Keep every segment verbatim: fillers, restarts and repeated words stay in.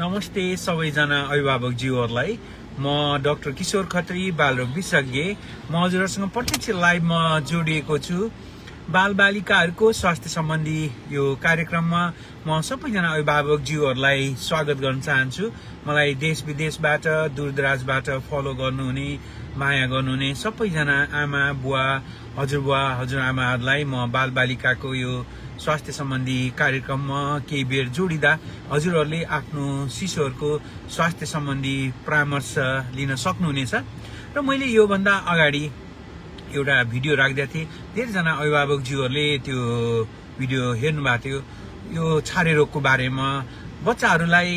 नमस्ते सबैजना अभिभावकज्यूहरुलाई। म डाक्टर किशोर खत्री बालरोग विशेषज्ञ म हजुरहरुसँग प्रत्यक्ष लाइभमा जोडिएको छु। बालबालिकाहरुको स्वास्थ्य सम्बन्धी यो कार्यक्रममा म सबैजना अभिभावकज्यूहरुलाई स्वागत गर्न चाहन्छु। मलाई देश विदेशबाट दूरदराजबाट फलो गर्नुहुने माया गर्नुहुने सबैजना आमा बुवा हजुरबुवा हजुरआमाहरुलाई म बालबालिकाको यो स्वास्थ्य सम्बन्धी कार्यक्रममा केही बेर जोडिदा हजुरहरुले आफ्नो शिशुहरुको स्वास्थ्य सम्बन्धी परामर्श लिन सक्नुहुनेछ। र मैले यो भन्दा अगाडि एउटा भिडियो राख्दै थिए, धेरैजना अभिभावकज्यूहरुले त्यो भिडियो हेर्नुभएको थियो। यो छारे रोगको बारेमा बच्चाहरूलाई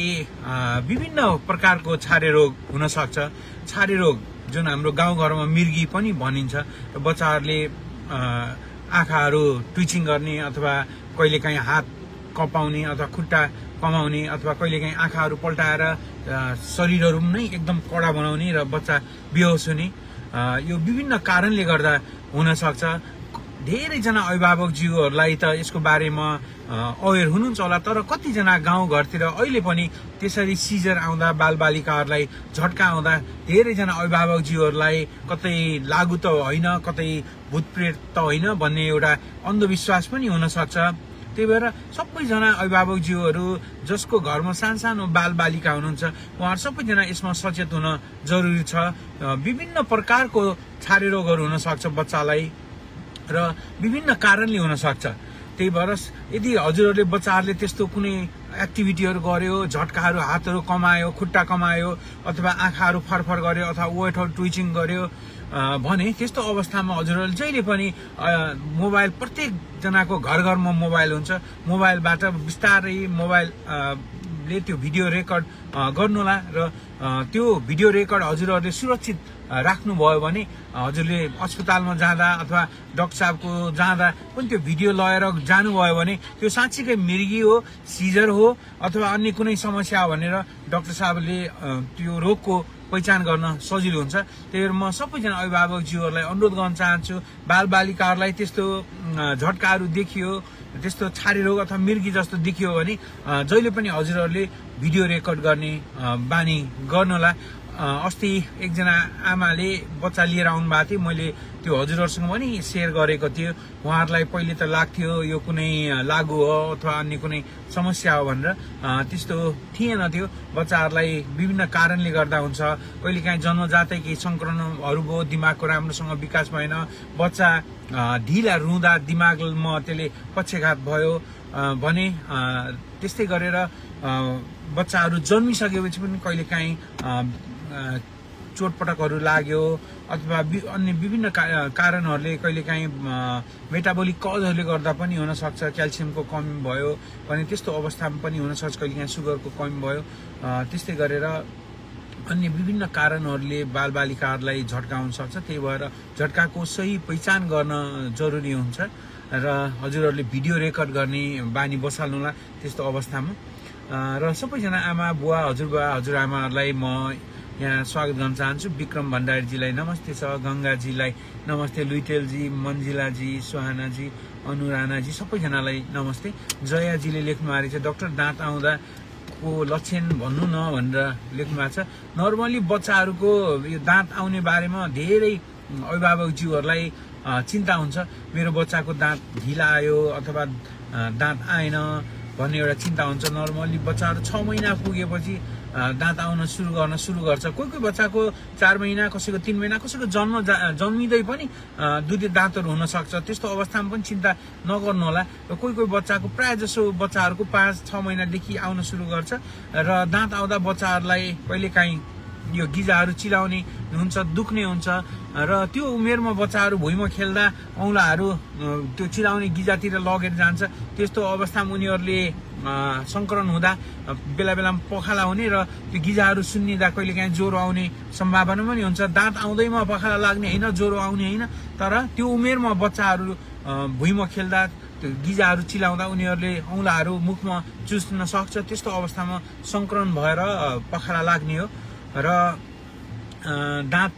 विभिन्न प्रकारको छारे रोग हुन सक्छ। छारे रोग जुन हाम्रो गाउँघरमा मिर्गी पनि भनिन्छ, र बच्चाहरूले आँखाहरू ट्विचिङ गर्ने अथवा कहिलेकाहीँ हात कपाउने अथवा खुट्टा कमाउने अथवा कहिलेकाहीँ आँखाहरू पल्टाएर शरीरहरू नै एकदम कडा बनाउने र बच्चा बेहोस हुने, यो विभिन्न कारणले गर्दा हुन सक्छ। धेरैजना अभिभावकज्यूहरूलाई त यसको बारेमा अवेर हुनुहुन्छ होला, तर कतिजना गाउँघरतिर अहिले पनि त्यसरी सिजर आउँदा बालबालिकाहरूलाई झट्का आउँदा धेरैजना अभिभावकज्यूहरूलाई कतै लागु त होइन, कतै भूतप्रेत त होइन भन्ने एउटा अन्धविश्वास पनि हुन सक्छ। त्यही भएर सबैजना अभिभावकज्यूहरू जसको घरमा सानसानो बालबालिका हुनुहुन्छ उहाँहरू सबैजना यसमा सचेत हुन जरुरी छ। विभिन्न प्रकारको छारे रोगहरू हुन सक्छ बच्चालाई र विभिन्न कारणले हुन सक्छ। त्यही भएर यदि हजुरहरूले बच्चाहरूले त्यस्तो कुनै एक्टिभिटीहरू गर्यो, झट्काहरू हातहरू कमायो, खुट्टा कमायो अथवा आँखाहरू फरफर गर्यो अथवा ओठहरू ट्विचिङ गर्यो भने त्यस्तो अवस्थामा हजुरहरूले जहिले पनि मोबाइल, प्रत्येकजनाको घर घरमा मोबाइल हुन्छ, मोबाइलबाट बिस्तारै मोबाइलले त्यो भिडियो रेकर्ड गर्नुहोला र त्यो भिडियो रेकर्ड हजुरहरूले सुरक्षित राख्नुभयो भने हजुरले अस्पतालमा जाँदा अथवा डाक्टर साहबको जाँदा पनि त्यो भिडियो लिएर जानुभयो भने त्यो साँच्चीकै मिर्गी हो, सिजर हो अथवा अन्य कुनै समस्या हो भनेर डाक्टर साहबले त्यो रोगको पहिचान गर्न सजिलो हुन्छ। त्यही भएर म सबैजना अभिभावकज्यूहरूलाई अनुरोध गर्न चाहन्छु, बालबालिकाहरूलाई त्यस्तो झट्काहरू देखियो, त्यस्तो छारे रोग अथवा मिर्गी जस्तो देखियो भने जहिले पनि हजुरहरूले भिडियो रेकर्ड गर्ने बानी गर्नुहोला। अस्ति एकजना आमाले बच्चा लिएर आउनु भएको थियो, मैले त्यो हजुरहरूसँग पनि सेयर गरेको थियो। उहाँहरूलाई पहिले त लाग्थ्यो यो कुनै लागु हो अथवा अन्य कुनै समस्या हो भनेर, त्यस्तो थिएन थियो। बच्चाहरूलाई विभिन्न कारणले गर्दा हुन्छ, कहिलेकाहीँ जन्मजातै केही सङ्क्रमणहरू भयो, दिमागको राम्रोसँग विकास भएन, बच्चा ढिला रुँदा दिमागमा त्यसले पक्षघात भयो भने, त्यस्तै गरेर बच्चाहरू जन्मिसकेपछि पनि कहिलेकाहीँ चोटपटकहरू लाग्यो अथवा अन्य विभिन्न कारणहरूले कहिलेकाहीँ मेटाबोलिक कजहरूले गर्दा पनि हुनसक्छ, क्याल्सियमको कमी भयो भने त्यस्तो अवस्थामा पनि हुनसक्छ, कहिलेकाहीँ सुगरको कमी भयो। त्यस्तै गरेर अन्य विभिन्न कारणहरूले बालबालिकाहरूलाई झट्का आउन सक्छ। त्यही भएर झट्काको सही पहिचान गर्न जरुरी हुन्छ र हजुरहरूले भिडियो रेकर्ड गर्ने बानी बसाल्नुहोला त्यस्तो अवस्थामा। र सबैजना आमा बुवा हजुरबुवा हजुरआमाहरूलाई म यहाँ स्वागत गर्न चाहन्छु। विक्रम भण्डारीजीलाई नमस्ते छ, गङ्गाजीलाई नमस्ते, लुइटेलजी, मन्जिलाजी, सुहानाजी, अनुरानाजी सबैजनालाई नमस्ते। जयाजीले लेख्नु भएको छ, डाक्टर दाँत आउँदा को लक्षण भन्नु न भनेर लेख्नु भएको छ। नर्मली बच्चाहरूको यो दाँत आउने बारेमा धेरै अभिभावकज्यूहरूलाई चिन्ता हुन्छ, मेरो बच्चाको दाँत ढिला आयो अथवा दाँत आएन भन्ने एउटा चिन्ता हुन्छ। नर्मली बच्चाहरू छ महिना पुगेपछि दाँत आउन सुरु गर्न सुरु गर्छ। कोही कोही बच्चाको चार महिना, कसैको तिन महिना, कसैको जन्म जन्मिँदै पनि दुधे दाँतहरू हुनसक्छ, त्यस्तो अवस्थामा पनि चिन्ता नगर्नुहोला। र कोही कोही बच्चाको प्रायः जसो बच्चाहरूको पाँच छ महिनादेखि आउन सुरु गर्छ र दाँत आउँदा बच्चाहरूलाई कहिलेकाहीँ यो गिजाहरू चिलाउने हुन्छ, दुख्ने हुन्छ र त्यो उमेरमा बच्चाहरू भुइँमा खेल्दा औँलाहरू त्यो चिलाउने गिजातिर लगेर जान्छ। त्यस्तो अवस्थामा उनीहरूले सङ्कलन हुँदा बेला बेलामा पखाला हुने र त्यो गिजाहरू सुन्निँदा कहिलेकाहीँ ज्वरो आउने सम्भावना पनि हुन्छ। दाँत आउँदैमा पखाला लाग्ने होइन, ज्वरो आउने होइन, तर त्यो उमेरमा बच्चाहरू भुइँमा खेल्दा त्यो गिजाहरू चिलाउँदा उनीहरूले औँलाहरू मुखमा चुस्न सक्छ। त्यस्तो अवस्थामा सङ्कलन भएर पखाला लाग्ने हो। र दाँत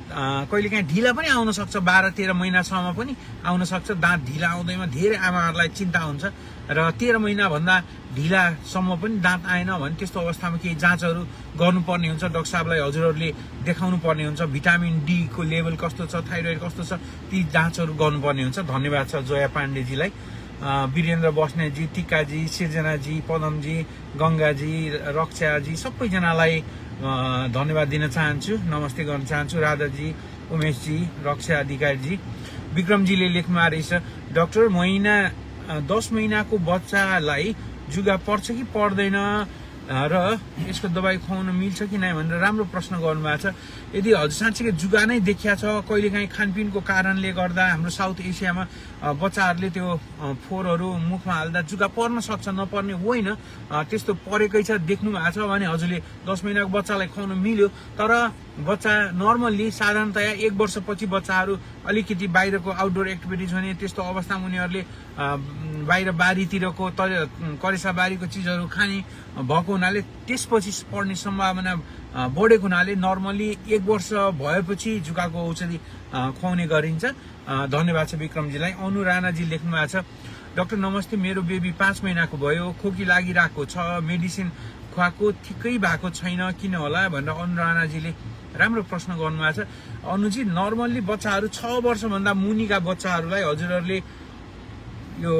कहिलेकाहीँ ढिला पनि आउन सक्छ, बाह्र तेह्र महिनासम्म पनि आउन सक्छ। दाँत ढिला आउँदैमा धेरै आमाहरूलाई चिन्ता हुन्छ र तेह्र महिनाभन्दा ढिलासम्म पनि दाँत आएन भने त्यस्तो अवस्थामा केही जाँचहरू गर्नुपर्ने हुन्छ। डाक्टर साहबलाई हजुरहरूले देखाउनु पर्ने हुन्छ। भिटामिन डी को लेभल कस्तो छ, थाइरोइड कस्तो छ, ती जाँचहरू गर्नुपर्ने हुन्छ। धन्यवाद छ जया पाण्डेजीलाई, वीरेन्द्र बस्नेतजी, टिकाजी, सिर्जनाजी, पदमजी, गङ्गाजी, रक्षाजी, सबैजनालाई धन्यवाद दिन चाहन्छु, नमस्ते गर्न चाहन्छु। राधाजी, उमेशजी, रक्षा अधिकारीजी, विक्रमजीले लेख्नु आएछ, डाक्टर महिना दस महिनाको बच्चालाई जुगा पर्छ कि पर्दैन र यसको दबाई खुवाउन मिल्छ कि नै भनेर राम्रो प्रश्न गर्नुभएको छ। यदि हजुर साँच्चीकै जुगा नै देखिया छ, कहिलेकाहीँ खानपिनको कारणले गर्दा हाम्रो साउथ एसियामा बच्चाहरूले त्यो फोहोरहरू मुखमा हाल्दा जुगा पर्न सक्छ, नपर्ने होइन, त्यस्तो परेकै छ, देख्नु भएको छ भने हजुरले दस महिनाको बच्चालाई खुवाउन मिल्यो। तर बच्चा नर्मल्ली साधारणतया एक वर्षपछि बच्चाहरू अलिकति बाहिरको आउटडोर एक्टिभिटिज भने त्यस्तो अवस्थामा उनीहरूले बाहिर बारीतिरको करेसाबारीको चिजहरू खाने भएको हुनाले त्यसपछि पर्ने सम्भावना बढेको हुनाले नर्मल्ली एक वर्ष भएपछि जुकाको औषधि खुवाउने गरिन्छ। धन्यवाद छ विक्रमजीलाई। अनु राणाजी लेख्नु भएको छ, डाक्टर नमस्ते, मेरो बेबी पाँच महिनाको भयो, खोकी लागिरहेको छ, मेडिसिन खुवाएको ठिकै भएको छैन, किन होला भनेर अनु राणाजीले राम्रो प्रश्न गर्नुभएको छ। अनुजी, नर्मल्ली बच्चाहरू छ वर्षभन्दा मुनिका बच्चाहरूलाई हजुरहरूले यो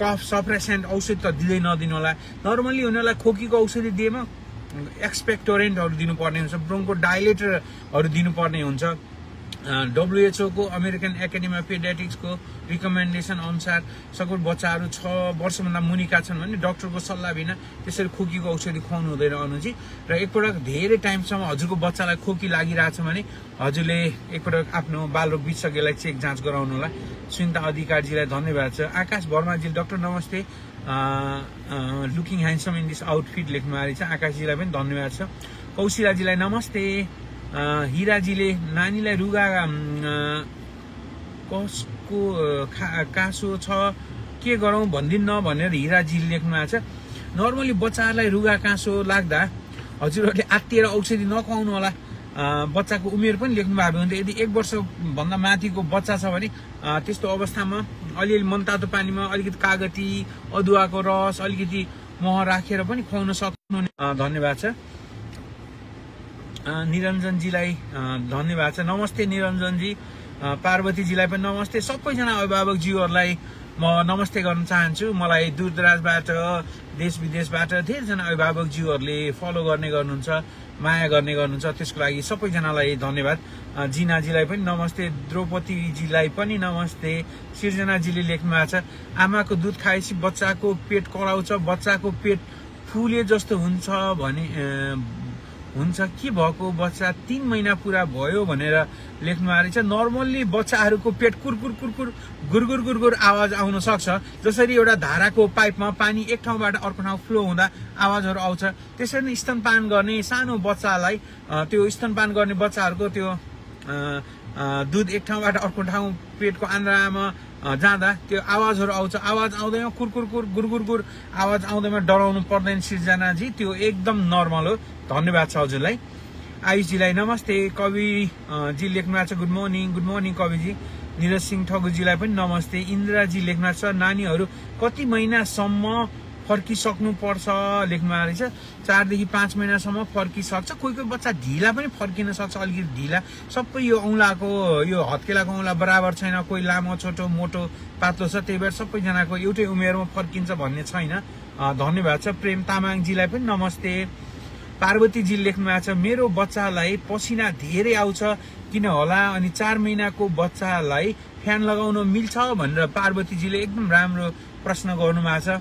कफ सप्रेसेन्ट औषधि त दिँदै नदिनु होला। नर्मल्ली उनीहरूलाई खोकीको औषधि दिएमा एक्सपेक्टोरेन्टहरू दिनुपर्ने हुन्छ, ब्रोङ्को डाइलेटरहरू दिनुपर्ने हुन्छ। डब्लुएचओ को अमेरिकन एकाडेमी अफ पेडियाट्रिक्स को रिकमेन्डेसन अनुसार सगुण बच्चाहरू छ वर्षभन्दा मुनिका छन् भने डाक्टरको सल्लाह बिना त्यसरी खोकीको औषधि खुवाउनु हुँदैन अनुजी। र एकपटक धेरै टाइमसम्म हजुरको बच्चालाई खोकी लागिरहेछ भने हजुरले एकपटक आफ्नो बालरोग विशेषज्ञलाई चेक जाँच गराउनु होला। सुनिता अधिकारीजीलाई धन्यवाद छ। आकाश वर्माजी, डाक्टर नमस्ते, looking handsome in this outfit लेख्नु आएको छ, आकाशजीलाई पनि धन्यवाद छ। कौशिलाजीलाई नमस्ते। हिराजीले नानीलाई रुगा कसको कासो छ के गरौँ भन्दिन्न भनेर हिराजीले लेख्नु भएको छ। नर्मली बच्चाहरूलाई रुगा काँसो लाग्दा हजुरहरूले आत्तिएर औषधि नखुवाउनु होला। बच्चाको उमेर पनि लेख्नु भएको हुन्छ। यदि एक वर्षभन्दा माथिको बच्चा छ भने त्यस्तो अवस्थामा अलिअलि मनतातो पानीमा अलिकति कागती, अदुवाको रस, अलिकति मह राखेर पनि खुवाउन सक्नुहुने। धन्यवाद छ। निरञ्जनजीलाई धन्यवाद छ। नमस्ते निरञ्जनजी। पार्वतीजीलाई पनि नमस्ते। सबैजना अभिभावकज्यूहरूलाई म नमस्ते गर्न चाहन्छु। मलाई दूरदराजबाट, देश विदेशबाट धेरैजना अभिभावकज्यूहरूले फलो गर्ने गर्नुहुन्छ, माया गर्ने गर्नुहुन्छ, त्यसको लागि सबैजनालाई धन्यवाद। जिनाजीलाई पनि नमस्ते, द्रौपदीजीलाई पनि नमस्ते। सिर्जनाजीले लेख्नु भएको छ, आमाको दुध खाएपछि बच्चाको पेट कराउँछ, बच्चाको पेट फुले जस्तो हुन्छ भने हुन्छ के भएको, बच्चा तीन महिना पुरा भयो भनेर लेख्नु आएको छ। नर्मल्ली बच्चाहरूको पेट कुरकुर कुरकुर गुरगुर गुरगुर आवाज आउन सक्छ, जसरी एउटा धाराको पाइपमा पानी एक ठाउँबाट अर्को ठाउँ फ्लो हुँदा आवाजहरू आउँछ, त्यसरी नै स्तनपान गर्ने सानो बच्चालाई त्यो स्तनपान गर्ने बच्चाहरूको त्यो दुध एक ठाउँबाट अर्को ठाउँ पेटको आन्द्रामा जाँदा त्यो आवाजहरू आउँछ। आवाज आउँदैमा कुरकुर कुर गुरगुर गुर आवाज आउँदैमा डराउनु पर्दैन सिर्जनाजी, त्यो एकदम नर्मल हो। धन्यवाद छ हजुरलाई। आयुषजीलाई नमस्ते। कविजी लेख्नु भएको छ, गुड मर्निङ। गुड मर्निङ कविजी। निरज सिंह ठकुरजीलाई पनि नमस्ते। इन्दिराजी लेख्नु भएको छ, नानीहरू कति महिनासम्म फर्किसक्नुपर्छ लेख्नु भएको रहेछ। चारदेखि पाँच महिनासम्म फर्किसक्छ, कोही कोही बच्चा ढिला पनि फर्किन सक्छ, अलिकति ढिला। सबै यो औँलाको, यो हत्केलाको औँला बराबर छैन, कोही लामो छोटो मोटो पातलो छ, त्यही भएर सबैजनाको एउटै उमेरमा फर्किन्छ भन्ने छैन। धन्यवाद छ। प्रेम तामाङजीलाई पनि नमस्ते। पार्वतीजी लेख्नु भएको छ, मेरो बच्चालाई पसिना धेरै आउँछ किन होला, अनि चार महिनाको बच्चालाई फ्यान लगाउन मिल्छ भनेर पार्वतीजीले एकदम राम्रो प्रश्न गर्नुभएको छ।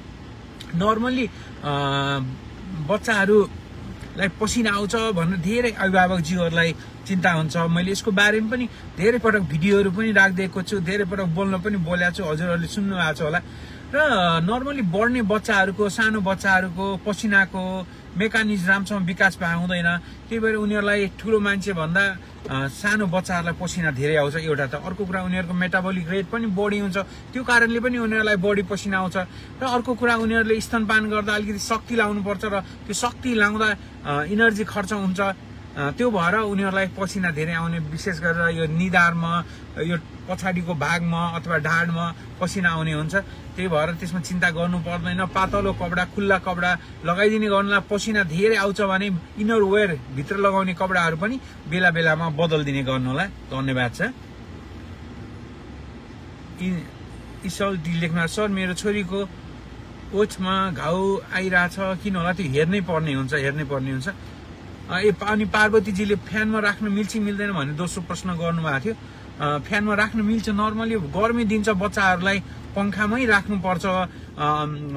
नर्मल्ली बच्चाहरूलाई पसिना आउँछ भनेर धेरै अभिभावकज्यूहरूलाई चिन्ता हुन्छ। मैले यसको बारेमा पनि धेरै पटक भिडियोहरू पनि राखिदिएको छु, धेरै पटक बोल्न पनि बोलेको छु, हजुरहरूले सुन्नु भएको छ होला। र नर्मली बढ्ने बच्चाहरूको, सानो बच्चाहरूको पसिनाको मेकानिजम राम्रोसँग विकास पाउँदैन, त्यही भएर उनीहरूलाई ठुलो मान्छेभन्दा सानो बच्चाहरूलाई पसिना धेरै आउँछ, एउटा त। अर्को कुरा, उनीहरूको मेटाबोलिक रेट पनि बढी हुन्छ, त्यो कारणले पनि उनीहरूलाई बढी पसिना आउँछ। र अर्को कुरा, उनीहरूले स्तनपान गर्दा अलिकति शक्ति लाउनुपर्छ र त्यो शक्ति लाउँदा इनर्जी खर्च हुन्छ, त्यो भएर उनीहरुलाई पसिना धेरै आउने, विशेष गरेर यो निधारमा, यो पछाडीको भागमा अथवा ढाडमा पसिना आउने हुन्छ। त्यही भएर त्यसमा चिन्ता गर्नु पर्दैन। पातलो कपडा, खुल्ला कपडा लगाइदिने गर्नुलाई पसिना धेरै आउँछ भने इनर वेयर भित्र लगाउने कपडाहरु पनि बेला बेलामा बदल्दिने गर्नुला। धन्यवाद छ। इसोल डी लेख्नु भएको छ, मेरो छोरीको ओठमा घाउ आइराछ किन होला? त्यो हेर्नै पर्ने हुन्छ, हेर्नै पर्ने हुन्छ। ए अनि पार्वतीजीले फ्यानमा राख्न मिल्छ मिल्दैन भन्ने दोस्रो प्रश्न गर्नुभएको थियो। फ्यानमा राख्न मिल्छ, नर्मली गर्मी दिन्छ बच्चाहरूलाई पंखामै राख्नुपर्छ,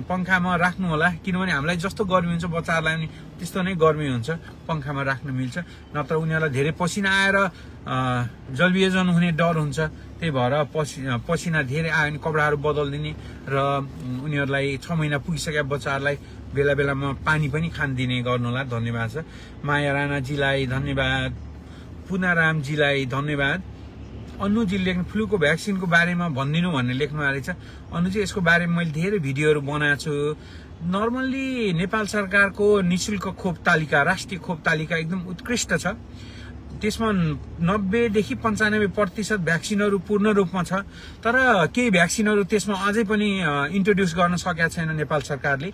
पंखामा राख्नु होला, किनभने हामीलाई जस्तो गर्मी हुन्छ बच्चाहरूलाई पनि त्यस्तो नै गर्मी हुन्छ, पंखामा राख्न मिल्छ। नत्र उनीहरूलाई धेरै पसिना आएर जलवियोजन हुने डर हुन्छ। त्यही भएर पसिना पसिना धेरै आयो भने कपडाहरू बदल्दिने र उनीहरूलाई छ महिना पुगिसकेका बच्चाहरूलाई बेला बेलामा पानी पनि खान दिने गर्नुला। धन्यवाद छ। माया राणाजीलाई धन्यवाद, पुनारामजीलाई धन्यवाद। अनुजी लेख्नु फ्लूको भ्याक्सिनको बारेमा भनिदिनु भन्ने लेख्नु आएको छ। अनुजी यसको बारेमा मैले धेरै भिडियोहरू बनाएको छु। नर्मल्ली नेपाल सरकारको निःशुल्क खोप तालिका, राष्ट्रिय खोप तालिका एकदम उत्कृष्ट छ। त्यसमा नब्बेदेखि पन्चानब्बे प्रतिशत भ्याक्सिनहरू पूर्ण रूपमा छ, तर केही भ्याक्सिनहरू त्यसमा अझै पनि इन्ट्रोड्युस गर्न सकेको छैन नेपाल सरकारले।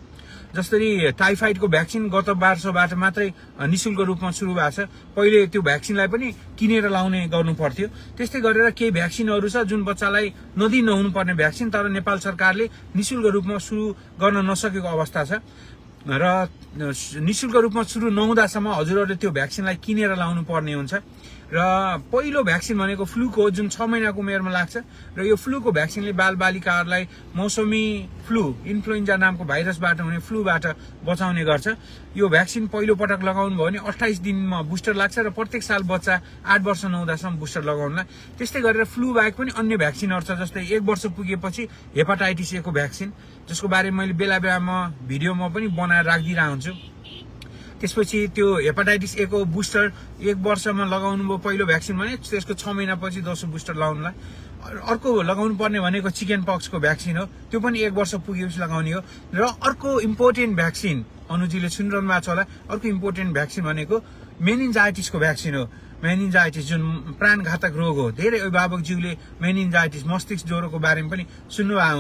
जसरी टाइफाइडको भ्याक्सिन गत वर्षबाट मात्रै निःशुल्क रूपमा सुरु भएको छ, पहिले त्यो भ्याक्सिनलाई पनि किनेर लाउने गर्नुपर्थ्यो। त्यस्तै गरेर केही भ्याक्सिनहरू छ जुन बच्चालाई नदिन हुनुपर्ने भ्याक्सिन, तर नेपाल सरकारले निःशुल्क रूपमा सुरु गर्न नसकेको अवस्था छ। र निःशुल्क रूपमा सुरु नहुँदासम्म हजुरहरूले त्यो भ्याक्सिनलाई किनेर लाउनु पर्ने हुन्छ। र पहिलो भ्याक्सिन भनेको फ्लूको हो, जुन छ महिनाको उमेरमा लाग्छ, र यो फ्लूको भ्याक्सिनले बालबालिकाहरूलाई मौसमी फ्लू, इन्फ्लुएन्जा नामको भाइरसबाट हुने फ्लूबाट बचाउने गर्छ। यो भ्याक्सिन पहिलो पटक लगाउनु भयो भने अट्ठाइस दिनमा बुस्टर लाग्छ, र प्रत्येक साल बच्चा आठ वर्ष नहुँदासम्म बुस्टर लगाउनुला। त्यस्तै गरेर फ्लू बाहेक पनि अन्य भ्याक्सिनहरू छ, जस्तै एक वर्ष पुगेपछि हेपाटाइटिस ए को भ्याक्सिन, जसको बारेमा मैले बेला बेलामा भिडियोमा पनि बनाएर राखिदिरहेको हुन्छु। त्यसपछि त्यो हेपाटाइटिस ए को बुस्टर एक वर्षमा लगाउनु भयो पहिलो भ्याक्सिन भने त्यसको छ महिनापछि दोस्रो बुस्टर लगाउनुलाई। अर्को लगाउनु पर्ने भनेको चिकन पक्सको भ्याक्सिन हो, त्यो पनि एक वर्ष पुगेपछि लगाउने हो। र अर्को इम्पोर्टेन्ट भ्याक्सिन, अनुजीले सुनिरहनु भएको छ होला, अर्को इम्पोर्टेन्ट भ्याक्सिन भनेको मेनिन्जाइटिसको भ्याक्सिन हो। मेनिन्जाइटिस जुन प्राणघातक रोग हो, धेरै अभिभावकज्यूले मेनिन्जाइटिस, मस्तिष्क ज्वरोको बारेमा पनि सुन्नुभएको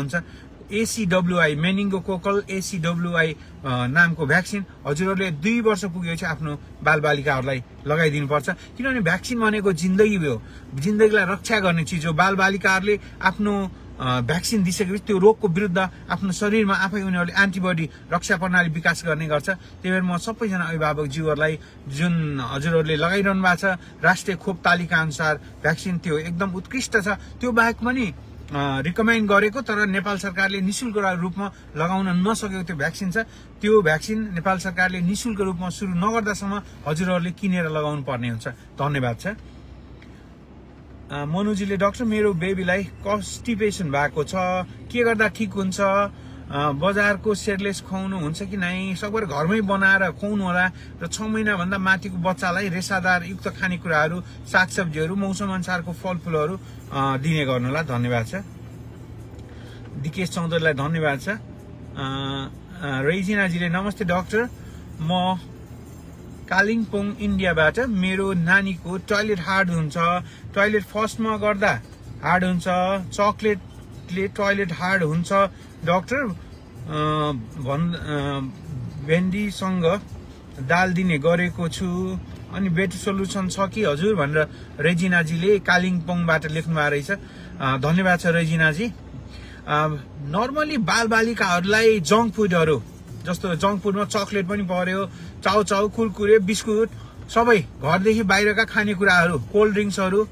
हुन्छ। एसीडब्ल्यूआई, मेनिङ्गोकोकल एसीडब्ल्यूआई नामको भ्याक्सिन हजुरहरूले दुई वर्ष पुगेपछि आफ्नो बालबालिकाहरूलाई लगाइदिनुपर्छ, किनभने भ्याक्सिन भनेको जिन्दगी हो, जिन्दगीलाई रक्षा गर्ने चिज हो। बालबालिकाहरूले आफ्नो भ्याक्सिन दिइसकेपछि त्यो रोगको विरुद्ध आफ्नो शरीरमा आफै उनीहरूले एन्टिबडी रक्षा प्रणाली विकास गर्ने गर्छ। त्यही भएर म सबैजना अभिभावकज्यूहरूलाई, जुन हजुरहरूले लगाइरहनु भएको छ राष्ट्रिय खोप तालिका अनुसार भ्याक्सिन, त्यो एकदम उत्कृष्ट छ। त्यो बाहेक पनि रिकमेन्ड गरेको तर नेपाल सरकारले निःशुल्क रूपमा लगाउन नसकेको त्यो भ्याक्सिन छ। त्यो भ्याक्सिन नेपाल सरकारले निःशुल्क रूपमा सुरु नगर्दासम्म हजुरहरूले किनेर लगाउनु पर्ने हुन्छ। धन्यवाद छ। मनुजीले डाक्टर मेरो बेबीलाई कन्स्टिपेसन भएको छ, के गर्दा ठिक हुन्छ? बजारको सेरलेस खुवाउनु हुन्छ कि नै? सकभर घरमै बनाएर खुवाउनु होला। र छ महिनाभन्दा माथिको बच्चालाई रेसादार युक्त खानेकुराहरू, सागसब्जीहरू, मौसम अनुसारको फलफुलहरू दिने गर्नु होला। धन्यवाद छ। दिकेश चौधरीलाई धन्यवाद छ। रैजिनाजीले नमस्ते डाक्टर, म कालिम्पोङ इन्डियाबाट, मेरो नानीको टोयलेट हार्ड हुन्छ, टोयलेट फर्स्टमा गर्दा हार्ड हुन्छ, चक्लेटले टोयलेट हार्ड हुन्छ डाक्टर, भेन्डीसँग दाल दिने गरेको छु, अनि बेटर सोल्युसन छ कि हजुर भनेर रेजिनाजीले कालिम्पोङबाट लेख्नुभएको रहेछ। धन्यवाद छ रेजिनाजी। नर्मली बालबालिकाहरूलाई जङ्क फुडहरू, जस्तो जङ्क फुडमा चक्लेट पनि पर्यो, चाउचाउ, कुरकुरे, बिस्कुट, सबै घरदेखि बाहिरका खानेकुराहरू, कोल्ड ड्रिङ्क्सहरू,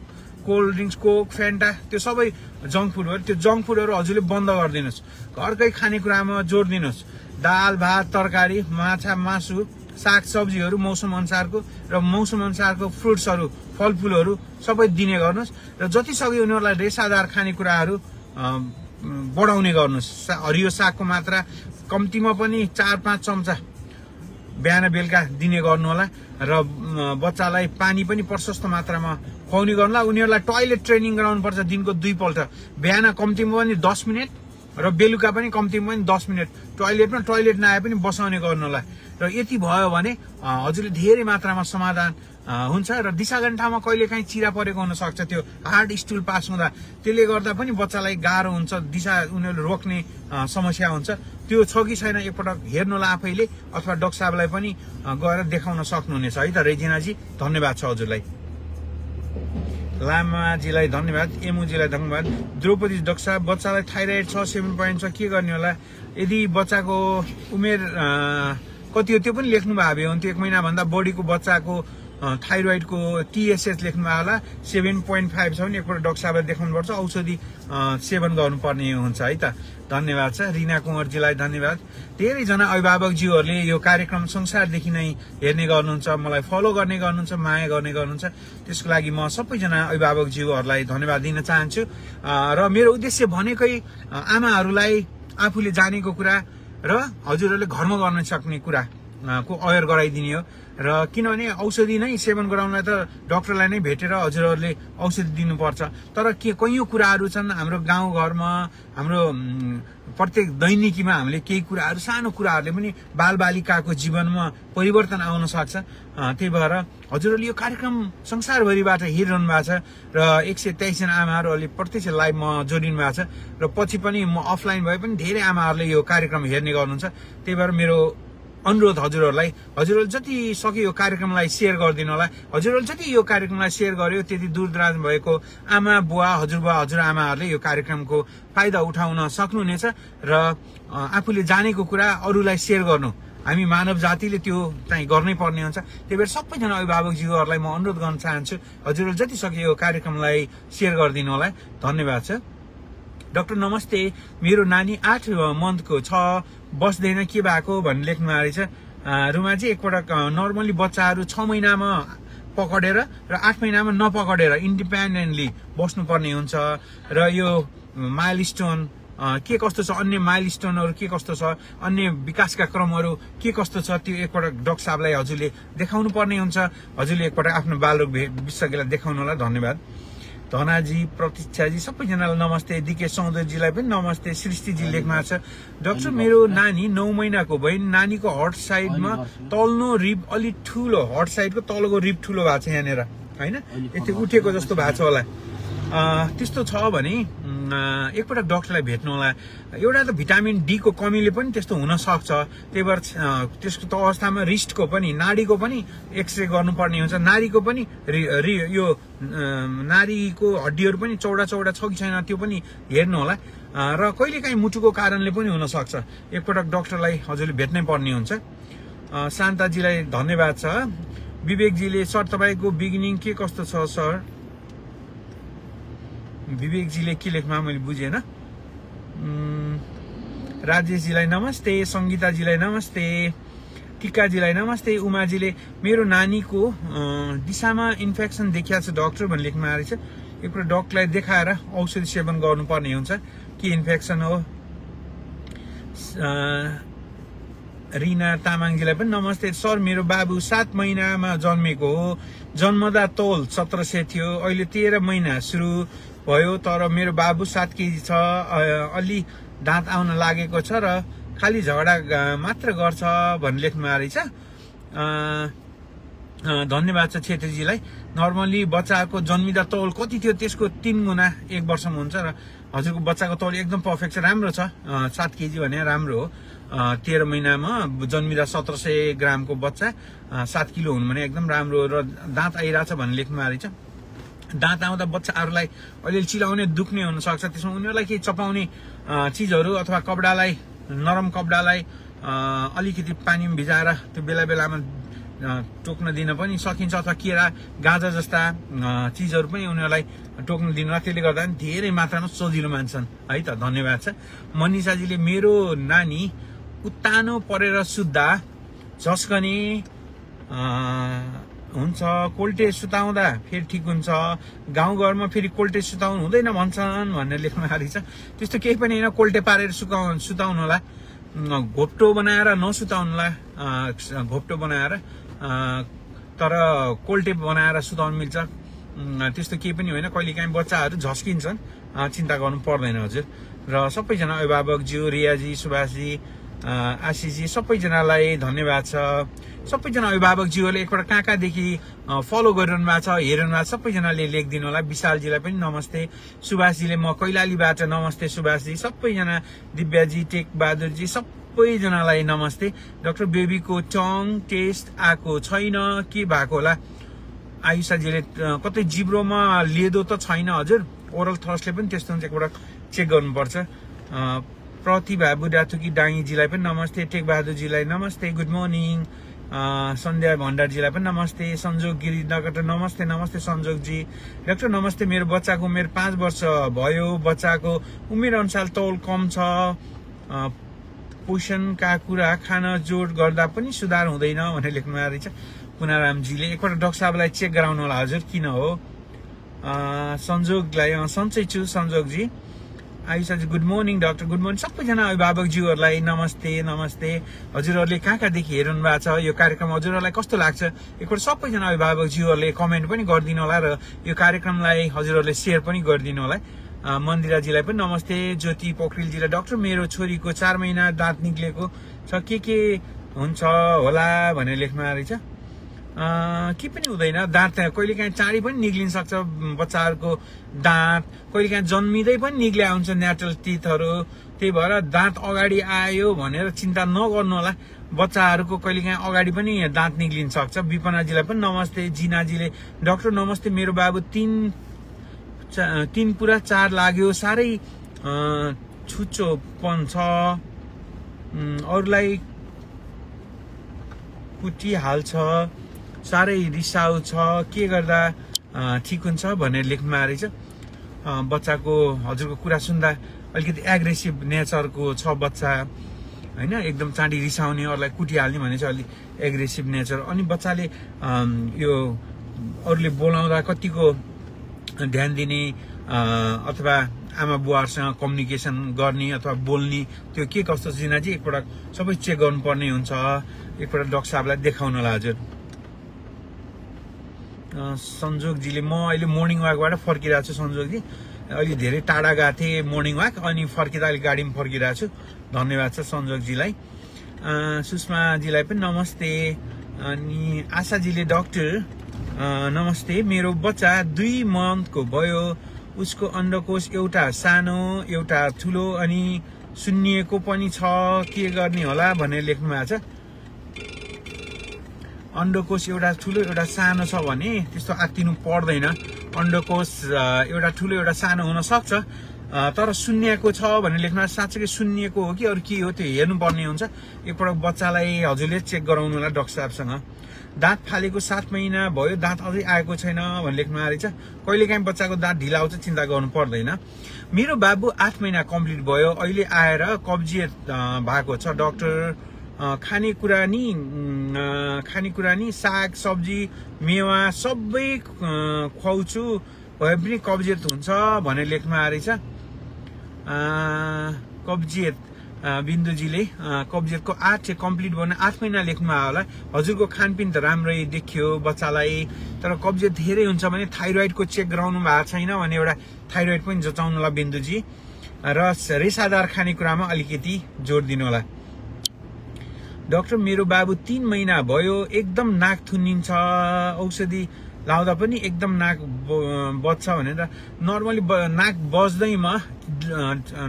कोल्ड ड्रिङ्क्स, कोक, फेन्टा, त्यो सबै जङ्क फुडहरू। त्यो जङ्क फुडहरू हजुरले बन्द गरिदिनुहोस्, घरकै खानेकुरामा जोड दिनुहोस्। दाल, भात, तरकारी, माछा, मासु, साग सब्जीहरू, मौसम अनुसारको र मौसम अनुसारको फ्रुट्सहरू, फलफुलहरू सबै दिने गर्नुहोस्। र जतिसक्दो उनीहरूलाई रेसादार खानेकुराहरू बढाउने गर्नुहोस्। हरियो सागको मात्रा कम्तीमा पनि चार पाँच चम्चा बिहान बेलुका दिने गर्नुहोला। र बच्चालाई पानी पनि प्रशस्त मात्रामा खुवाउने गर्नुलाई। उनीहरूलाई टोयलेट ट्रेनिङ गराउनुपर्छ दिनको दुईपल्ट, बिहान कम्तीमा पनि दस मिनट र बेलुका पनि कम्तीमा पनि दस मिनट टोयलेटमा टोयलेट नआए पनि बसाउने गर्नलाई र यति भयो भने हजुरले धेरै मात्रामा समाधान हुन्छ र दिशागण्ठामा कहिलेकाहीँ चिरा परेको हुन सक्छ। त्यो हार्ड स्टुल पास हुँदा त्यसले गर्दा पनि बच्चालाई गाह्रो हुन्छ, दिशा उनीहरुले रोक्ने समस्या हुन्छ। त्यो छ कि छैन एकपटक हेर्नुला आफैले अथवा डाक्टर साहबलाई पनि गएर देखाउन सक्नुहुनेछ है त। रेजिनाजी धन्यवाद छ हजुरलाई, लामाजीलाई धन्यवाद, एमुजीलाई धन्यवाद। द्रौपदी डाक्टर साहब बच्चालाई थाइराइड छ सेभेन पोइन्ट छ के गर्ने होला? यदि बच्चाको उमेर कति हो त्यो पनि लेख्नु भए हुन्थ्यो। एक महिना भन्दा बढीको बच्चाको थाइरोइड को टीएसएच लेख्नु होला, सेभेन पोइन्ट फाइभ छ भने एकपल्ट डाक्टर साहबलाई देखाउनुपर्छ, औषधि सेवन गर्नुपर्ने हुन्छ है त। धन्यवाद छ रिना कुँवरजीलाई धन्यवाद। धेरैजना अभिभावकजीहरूले यो कार्यक्रम संसारदेखि नै हेर्ने गर्नुहुन्छ, मलाई फलो गर्ने गर्नुहुन्छ, माया गर्ने गर्नुहुन्छ, त्यसको लागि म सबैजना अभिभावकजीहरूलाई धन्यवाद दिन चाहन्छु। र मेरो उद्देश्य भनेकै आमाहरूलाई आफूले जानेको कुरा र हजुरहरूले घरमा गर्न सक्ने कुरा को अवेर गराइदिने हो। र किनभने औषधि नै सेवन गराउनलाई त डाक्टरलाई नै भेटेर हजुरहरूले औषधि दिनुपर्छ, तर के कयौं कुराहरू छन् हाम्रो गाउँघरमा, हाम्रो प्रत्येक दैनिकीमा हामीले केही कुराहरू सानो कुराहरूले पनि बालबालिकाको जीवनमा परिवर्तन आउन सक्छ। त्यही भएर हजुरहरूले यो कार्यक्रम संसारभरिबाट हेरिरहनु भएको छ र एक सय तेइसजना आमाहरू अहिले प्रत्यक्ष लाइभमा जोडिनु भएको छ र पछि पनि म अफलाइन भए पनि धेरै आमाहरूले यो कार्यक्रम हेर्ने गर्नुहुन्छ। त्यही भएर मेरो अनुरोध हजुरहरूलाई, हजुरहरूले जति सक्यो यो कार्यक्रमलाई सेयर गरिदिनु होला। हजुरहरूले जति यो कार्यक्रमलाई सेयर गर्यो त्यति दूरदराज भएको आमा बुवा हजुरबुवा हजुरआमाहरूले यो कार्यक्रमको फाइदा उठाउन सक्नुहुनेछ। र आफूले जानेको कुरा अरूलाई सेयर गर्नु हामी मानव जातिले त्यो चाहिँ गर्नै पर्ने हुन्छ। त्यही भएर सबैजना अभिभावकज्यूहरूलाई म अनुरोध गर्न चाहन्छु हजुरहरूले जति सक्यो यो कार्यक्रमलाई सेयर गरिदिनु होला। धन्यवाद छ डाक्टर। नमस्ते, मेरो नानी आठ मन्थको छ, बस्दैन के भएको भन्ने लेख्नु भएको रहेछ। रुमाजी एकपटक नर्मली बच्चाहरू छ महिनामा पकडेर र आठ महिनामा नपकडेर इन्डिपेन्डेन्टली बस्नुपर्ने हुन्छ। र यो माइलस्टोन के कस्तो छ, अन्य माइलस्टोनहरू के कस्तो छ, अन्य विकासका क्रमहरू के कस्तो छ त्यो एकपटक डाक्टर साहबलाई हजुरले देखाउनु पर्ने हुन्छ। हजुरले एकपटक आफ्नो बालरोग विशेषज्ञलाई देखाउनु होला। धन्यवाद। धनाजी, प्रतीक्षाजी सबैजनालाई नमस्ते। दिके सौन्दर्यजीलाई पनि नमस्ते। सृष्टिजी लेख्नु भएको छ डाक्टर, मेरो नानी नौ महिनाको भइन्, नानीको हट साइडमा तल्लो रिब अलि ठुलो, हट साइडको तलको रिब ठुलो भएको छ यहाँनिर हैन, यति उठेको जस्तो भएको छ होला। त्यस्तो छ भने एकपल्ट डाक्टरलाई भेट्नु होला। एउटा त भिटामिन डी को कमीले पनि त्यस्तो हुन सक्छ, त्यही भएर त्यसको त अवस्थामा रिस्टको पनि नाडीको पनि एक्सरे गर्नुपर्ने हुन्छ। नाडीको पनि यो नाडीको हड्डीहरू पनि चौडा चौडा छ कि छैन त्यो पनि हेर्नु होला। र कहिलेकाहीँ मुटुको कारणले पनि हुन सक्छ, एकपटक डाक्टरलाई हजुरले भेट्नै पर्ने हुन्छ। शान्ताजीलाई धन्यवाद छ। विवेकजीले सर तपाईँको बिगिनिङ के कस्तो छ सर? विवेकजीले के लेख्नु मैले बुझेन। राजेशजीलाई नमस्ते, संगीताजीलाई नमस्ते, टिकाजीलाई नमस्ते। उमाजीले मेरो नानीको दिशामा इन्फेक्सन देखिया छ डाक्टर भन्ने लेख्नु आएको रहेछ। एकपल्ट डाक्टरलाई देखाएर औषधि सेवन गर्नुपर्ने हुन्छ कि इन्फेक्सन हो। रिना तामाङजीलाई पनि नमस्ते। सर मेरो बाबु सात महिनामा जन्मेको हो, जन्मदा तौल सत्र सय थियो, अहिले तेह्र महिना सुरु भयो, तर मेरो बाबु सात केजी छ, अलि दाँत आउन लागेको छ र खालि झगडा मात्र गर्छ भन्ने लेख्नु आएको रहेछ। धन्यवाद छ छेत्रीजीलाई। नर्मली बच्चाको जन्मिदा तौल कति थियो त्यसको तीन गुणा एक वर्षमा हुन्छ र हजुरको बच्चाको तौल एकदम पर्फेक्ट छ, राम्रो छ। सात केजी भने राम्रो हो, तेह्र महिनामा जन्मिदा सत्र सय ग्रामको बच्चा सात किलो हुनु भने एकदम राम्रो र दाँत आइरहेछ भन्ने लेख्नु आएको रहेछ। दाँत आउँदा बच्चाहरूलाई अलिअलि चिलाउने दुख्ने हुनसक्छ, त्यसमा उनीहरूलाई केही चपाउने चिजहरू अथवा कपडालाई नरम कपडालाई अलिकति पानीमा भिजाएर त्यो बेला बेलामा टोक्न दिन पनि सकिन्छ, अथवा केरा गाजर जस्ता चिजहरू पनि उनीहरूलाई टोक्न दिन, त्यसले गर्दा पनि धेरै मात्रामा सजिलो मान्छन् है त। धन्यवाद छ। मनिषाजीले मेरो नानी उत्तानो परेर सुत्दा झस्कने हुन्छ, कोल्टे सुताउँदा फेरि ठिक हुन्छ, गाउँघरमा फेरि कोल्टे सुताउनु हुँदैन भन्छन् भनेर लेख्नु आएको छ। त्यस्तो केही पनि होइन, कोल्टे पारेर सुकाउनु सुताउनु होला, घोप्टो बनाएर नसुताउनु होला, घोप्टो बनाएर तर कोल्टे बनाएर सुताउनु मिल्छ, त्यस्तो केही पनि होइन। कहिलेकाहीँ बच्चाहरू झस्किन्छन् चिन्ता गर्नु पर्दैन हजुर। र सबैजना अभिभावकज्यू, रियाजी, सुभाषजी, आशिषजी सबैजनालाई धन्यवाद छ। सबैजना अभिभावकज्यूले एकपल्ट कहाँ कहाँदेखि फलो गरिरहनु भएको छ, हेरिरहनु भएको छ, सबैजनाले लेखिदिनु होला। विशालजीलाई पनि नमस्ते, सुभाषजीले म कैलालीबाट नमस्ते सुभाषजी, सबैजना दिव्याजी, टेकबहादुरजी सबैजनालाई नमस्ते। डाक्टर बेबीको टङ टेस्ट आएको छैन, के भएको होला? आयुषाजीले कतै जिब्रोमा लेदो त छैन हजुर, ओरल थ्रस्टले पनि त्यस्तो हुन्छ, एकपल्ट चेक गर्नुपर्छ। प्रतिभा बुढाथोकी डाङ्गीजीलाई पनि नमस्ते, टेकबहादुरजीलाई नमस्ते, गुड मर्निङ। सन्ध्या भण्डारजीलाई पनि नमस्ते, संजोग गिरिनगर नमस्ते, नमस्ते संजोगजी। डाक्टर नमस्ते, मेरो बच्चाको उमेर पाँच वर्ष भयो, बच्चाको उमेर अनुसार तौल कम छ, पोषणका कुरा खान जोड गर्दा पनि सुधार हुँदैन भनेर लेख्नुभएको रहेछ पुनारामजीले। एकपल्ट डाक्टर साहबलाई चेक गराउनु होला हजुर, किन हो। संजोगलाई सन्चै छु संजोगजी। आयुषाजी good morning, doctor good morning. सबैजना अभिभावकज्यूहरूलाई नमस्ते नमस्ते। हजुरहरूले कहाँ कहाँदेखि हेरिरहनु भएको छ, यो कार्यक्रम हजुरहरूलाई कस्तो लाग्छ? एकपल्ट सबैजना अभिभावकज्यूहरूले कमेन्ट पनि गरिदिनु होला र यो कार्यक्रमलाई हजुरहरूले सेयर पनि गरिदिनु होला। मन्दिराजीलाई पनि नमस्ते, ज्योति पोखरेलजीलाई। डाक्टर मेरो छोरीको चार महिना दाँत निक्लेको छ, के के हुन्छ होला भनेर लेख्नु रहेछ। के पनि हुँदैन, दाँत कहिले काहीँ चाँडी पनि निक्लिन सक्छ बच्चाहरूको, दाँत कहिले काहीँ जन्मिँदै पनि निक्ले आउँछ न्याटल टिथहरू, त्यही भएर दाँत अगाडि आयो भनेर चिन्ता नगर्नु होला। बच्चाहरूको कहिले काहीँ अगाडि पनि दाँत निक्लिन सक्छ। विपनाजीलाई पनि नमस्ते। जिनाजीले डाक्टर नमस्ते, मेरो बाबु तिन चा, तीन पुरा चार लाग्यो, साह्रै छुच्चोपन छ, अरूलाई कुटिहाल्छ, साह्रै रिसाउ छ, के गर्दा ठिक हुन्छ भनेर लेख्नु आएको रहेछ। बच्चाको हजुरको कुरा सुन्दा अलिकति एग्रेसिभ नेचरको छ बच्चा होइन, एकदम चाँडी रिसाउने, अरूलाई कुटिहाल्ने भने चाहिँ अलिक एग्रेसिभ नेचर। अनि बच्चाले यो अरूले बोलाउँदा कतिको ध्यान दिने अथवा आमा बुवाहरूसँग कम्युनिकेसन गर्ने अथवा बोल्ने, त्यो के कस्तो जिनाजी एकपल्ट सबै चेक गर्नुपर्ने हुन्छ। एकपल्ट डाक्टर साहबलाई देखाउनु होला हजुर। संजोगजीले म अहिले मर्निङ वाकबाट फर्किरहेको छु संजोगजी, अहिले धेरै टाढा गएको थिएँ मर्निङ वाक, अनि फर्किँदा अहिले गाडीमा फर्किरहेको छु। धन्यवाद छ संजोगजीलाई। सुषमाजीलाई पनि नमस्ते। अनि आशाजीले डाक्टर नमस्ते, मेरो बच्चा दुई मन्थको भयो, उसको अन्डकोश एउटा सानो एउटा ठुलो अनि सुन्निएको पनि छ, के गर्ने होला भनेर लेख्नु भएको छ। अन्डकोश एउटा ठुलो एउटा सानो छ भने त्यस्तो आत्तिनु पर्दैन, अन्डकोश एउटा ठुलो एउटा सानो हुन सक्छ, तर शून्यको छ भनेर लेख्नु। साँच्चै शून्यको हो कि अरू के हो त्यो हेर्नुपर्ने हुन्छ। एकपल्ट बच्चालाई हजुरले चेक गराउनु होला डाक्टर साहबसँग। दाँत फालेको सात महिना भयो, दाँत अझै आएको छैन भनेर लेख्नु आएको रहेछ। कहिले काहीँ बच्चाको दाँत ढिला आउँछ, चिन्ता गर्नु पर्दैन। मेरो बाबु आठ महिना कम्प्लिट भयो, अहिले आएर कब्जियत भएको छ डाक्टर। खानेकुरा नि खानेकुरा नि साग सब्जी मेवा सबै खुवाउँछु भए पनि कब्जियत हुन्छ भनेर लेख्नु आएको रहेछ। कब्जियत बिन्दुजीले कब्जियतको आठ कम्प्लिट भयो, आठ महिना लेख्नुभयो होला। हजुरको खानपिन त राम्रै देखियो बच्चालाई, तर कब्जियत धेरै हुन्छ भने थाइरोइडको चेक गराउनु भएको छैन भने एउटा थाइरोइड पनि जचाउनु होला बिन्दुजी। र रेसादार खानेकुरामा अलिकति जोड दिनु होला। डाक्टर मेरो बाबु तीन महिना भयो, एकदम नाक थुनिन्छ, औषधि लाउँदा पनि एकदम नाक बज्छ भनेर। नर्मली नाक बज्दैमा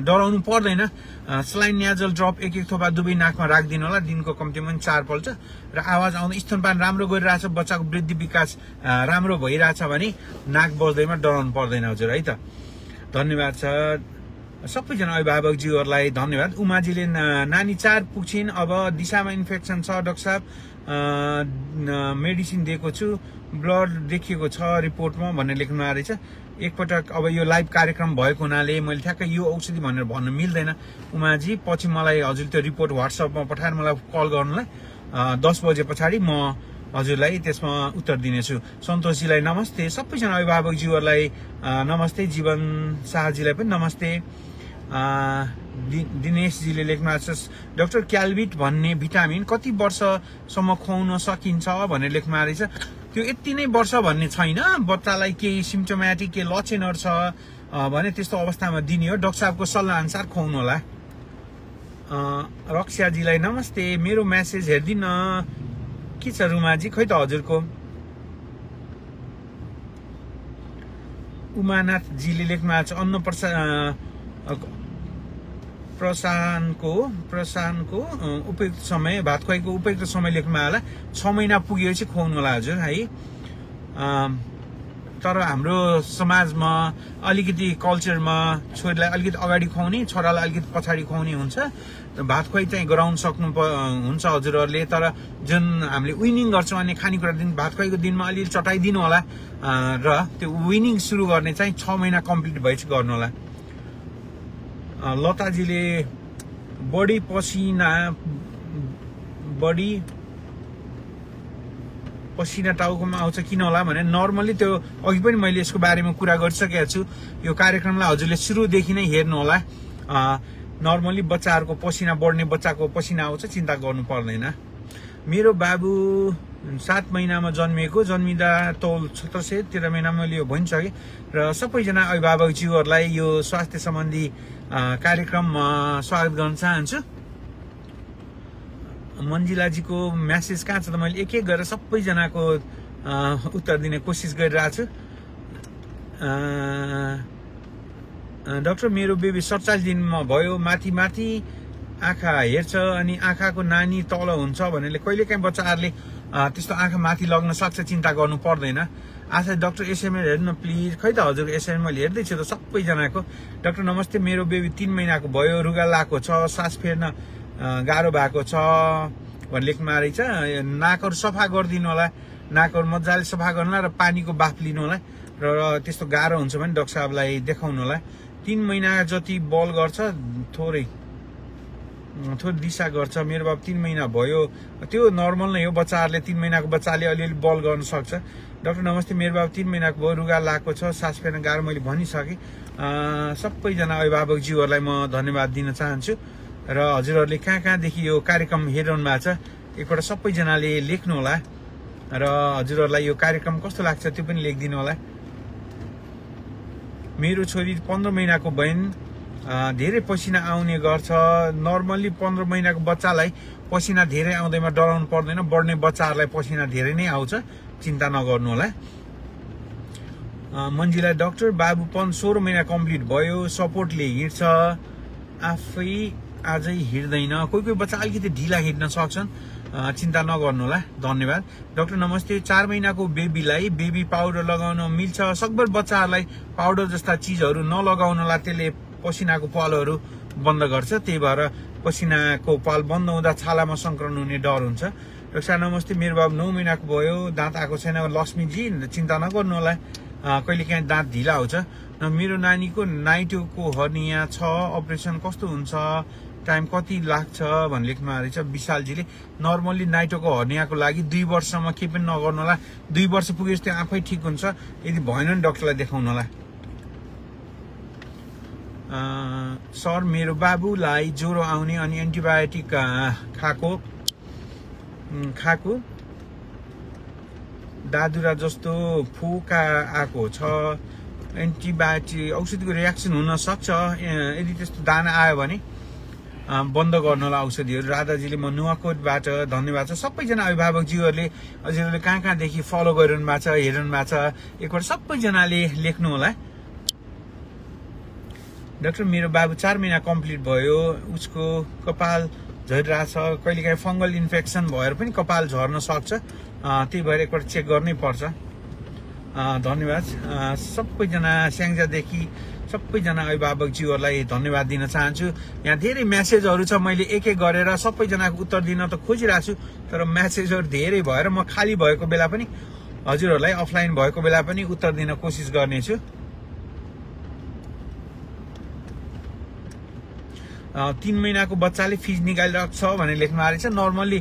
डराउनु पर्दैन, स्लाइन न्याजल ड्रप एक एक थोपा दुवै नाकमा राखिदिनु होला, दिनको कम्तीमा पनि चारपल्ट। र आवाज आउँदा स्तनपान राम्रो गरिरहेछ बच्चाको, वृद्धि विकास राम्रो भइरहेछ भने नाक बज्दैमा डराउनु पर्दैन हजुर है त। धन्यवाद छ सबैजना अभिभावकज्यूहरूलाई। धन्यवाद। उमाजीले ना, नानी चार पुग्छिन्, अब दिशामा इन्फेक्सन छ डाक्टर साहब, मेडिसिन दिएको छु, ब्लड देखिएको छ रिपोर्टमा भनेर लेख्नु आएको रहेछ। एकपटक अब यो लाइभ कार्यक्रम भएको हुनाले मैले ठ्याक्कै यो औषधि भनेर भन्नु मिल्दैन उमाजी। पछि मलाई हजुर त्यो रिपोर्ट वाट्सएपमा पठाएर मलाई कल गर्नुलाई, दस बजे पछाडि म हजुरलाई त्यसमा उत्तर दिनेछु। सन्तोषजीलाई नमस्ते। सबैजना अभिभावकज्यूहरूलाई नमस्ते। जीवन शाहजीलाई पनि नमस्ते। दि, दिनेशजीले लेख्नु भएको छ डाक्टर क्यालभिट भन्ने भिटामिन कति वर्षसम्म खुवाउन सकिन्छ भनेर लेख्नु भएको रहेछ। त्यो यति नै वर्ष भन्ने छैन बच्चालाई केही सिम्प्टोमेटिक के लक्षणहरु छ भने त्यस्तो अवस्थामा दिने हो। डाक्टर साहबको सल्लाह अनुसार खुवाउनु होला। रक्षा जीलाई नमस्ते, मेरो मेसेज हेर्दिन के छ रुमाजी, खै त हजुरको। उमानाथ जीले लेख्नु भएको छ अन्न प्रशानको प्रशानको उपयुक्त समय भात खुवाईको उपयुक्त समय लेख्नु होला, छ महिना पुगेपछि खुवाउनु होला हजुर है। तर हाम्रो समाजमा अलिकति कल्चरमा छोरीलाई अलिकति अगाडि खुवाउने छोरालाई अलिकति पछाडि खुवाउने हुन्छ। भात खुवाई चाहिँ गराउन सक्नु हुन्छ हजुरहरूले, तर जुन हामीले विनिङ गर्छौं अनि खानेकुरा दिन भात खुवाईको दिनमा अलि चटाइदिनु होला र त्यो विनिङ सुरु गर्ने चाहिँ छ महिना कम्प्लिट भएपछि गर्नु होला। लताजीले बडी पसिना बडी पसिना टाउकोमा आउँछ किन होला भने नर्मली त्यो अघि पनि मैले यसको बारेमा कुरा गरिसकेको छु। यो कार्यक्रमलाई हजुरले सुरुदेखि नै हेर्नु होला। नर्मली बच्चाहरूको पसिना बढ्ने बच्चाको पसिना आउँछ, चिन्ता गर्नु पर्दैन। मेरो बाबु सात महिनामा जन्मिएको, जन्मिँदा तौल सत्र सय तेह्र महिनामा मैले यो भनिसकेँ र सबैजना अभिभावकज्यूहरूलाई यो स्वास्थ्य सम्बन्धी कार्यक्रममा स्वागत गर्न चाहन्छु। मन्जिलाजीको म्यासेज कहाँ छ त, मैले एक एक गरेर सबैजनाको उत्तर दिने कोसिस गरिरहेको छु। डाक्टर मेरो बेबी सत्ताइस दिनमा भयो, माथि माथि आँखा हेर्छ अनि आँखाको नानी तल हुन्छ भनेर कहिलेकाहीँ बच्चाहरूले त्यस्तो आँखा माथि लग्न सक्छ, चिन्ता गर्नु पर्दैन। आशा डाक्टर एसएमएल हेर्नु प्लिज, खै त हजुर एसएमएल हेर्दैछु त सबैजनाको। डाक्टर नमस्ते, मेरो बेबी तीन महिनाको भयो, रुगा लागेको छ, सास फेर्न गाह्रो भएको छ भन्ने लेख्नु आएछ। नाकहरू सफा गरिदिनु होला, नाकहरू मजाले सफा गर्नु होला र पानीको बाफ लिनु होला र त्यस्तो गाह्रो हुन्छ भने डाक्टर साहबलाई देखाउनु होला। तीन महिना जति बल गर्छ, थोरै थोरै दिशा गर्छ। मेरो बाबु तीन महिना भयो, त्यो नर्मल नै हो, बच्चाहरूले तीन महिनाको बच्चाले अलिअलि बल गर्न सक्छ। डाक्टर नमस्ते, मेरो बाबु तीन महिनाको भयो, रुगा लागेको छ, सास फेर्न गाह्रो, मैले भनिसकेँ। सबैजना अभिभावकज्यूहरूलाई म धन्यवाद दिन चाहन्छु र हजुरहरूले कहाँ कहाँदेखि यो कार्यक्रम हेरिरहनु भएको छ एकपल्ट सबैजनाले लेख्नु होला र हजुरहरूलाई यो कार्यक्रम कस्तो लाग्छ त्यो पनि लेखिदिनु होला। मेरो छोरी पन्ध्र महिनाको बहिन, धेरै पसिना आउने गर्छ। नर्मली पन्ध्र महिनाको बच्चालाई पसिना धेरै आउँदैमा डराउनु पर्दैन, बढ्ने बच्चाहरूलाई पसिना धेरै नै आउँछ, चिन्ता नगर्नु होला। मन्जिला डाक्टर बाबु पन सोह्र महिना कम्प्लिट भयो, सपोर्टले हिँड्छ, आफै आज हिँड्दैन, कोही कोही बच्चा अलिकति ढिला हिँड्न सक्छन्, चिन्ता नगर्नु होला। धन्यवाद। डाक्टर नमस्ते, चार महिनाको बेबीलाई बेबी पाउडर लगाउन मिल्छ? सकभर बच्चाहरूलाई पाउडर जस्ता चिजहरू नलगाउनलाई त्यसले पसिनाको पालहरू बन्द गर्छ, त्यही भएर पसिनाको पाल बन्द हुँदा छालामा संक्रमण हुने डर हुन्छ। डाक्टर नमस्ते, मेरो बाबु नौ महिनाको भयो, दाँत आएको छैन। लक्ष्मीजी चिन्ता नगर्नु होला, कहिलेकाहीँ दाँत ढिला आउँछ। मेरो नानीको नाइटोको हर्निया छ, अपरेसन कस्तो हुन्छ, टाइम कति लाग्छ भन्ने लेख्नु आएछ। विशालजीले नर्मली नाइटोको हर्नियाको लागि दुई वर्षसम्म केही पनि नगर्नु होला, दुई वर्ष पुगेपछि त्यो आफै ठिक हुन्छ, यदि भएन भने डाक्टरलाई देखाउनु होला। सर मेरो बाबुलाई ज्वरो आउने अनि एन्टिबायोटिक खाएको खाएको दादुरा जस्तो फोका आएको छ, एन्टिबायोटिक औषधिको रियाक्सन हुन सक्छ, यदि त्यस्तो दाना आयो भने बन्द गर्नलाई औषधिहरू। राधाजीले म नुवाकोटबाट धन्यवाद छ। सबैजना अभिभावकज्यूहरूले हजुरहरूले कहाँ कहाँदेखि फलो गरिरहनु भएको छ हेरिरहनु भएको छ एकपल्ट सबैजनाले लेख्नु होला। डाक्टर मेरो बाबु चार महिना कम्प्लिट भयो, उसको कपाल झरिरहेछ, कहिलेकाहीँ फङ्गल इन्फेक्सन भएर पनि कपाल झर्न सक्छ, त्यही भएर एकपल्ट चेक गर्नै पर्छ। धन्यवाद सबैजना। स्याङ्जादेखि सबैजना अभिभावकज्यूहरूलाई धन्यवाद दिन चाहन्छु। यहाँ धेरै म्यासेजहरू छ, मैले एक एक गरेर सबैजनाको उत्तर दिन त खोजिरहेको छु, तर म्यासेजहरू धेरै भएर म खाली भएको बेला पनि हजुरहरूलाई अफलाइन भएको बेला पनि उत्तर दिन कोसिस गर्नेछु। तीन महिनाको बच्चाले फिज निकालिरहेको छ भनेर लेख्नु आएको छ। नर्मल्ली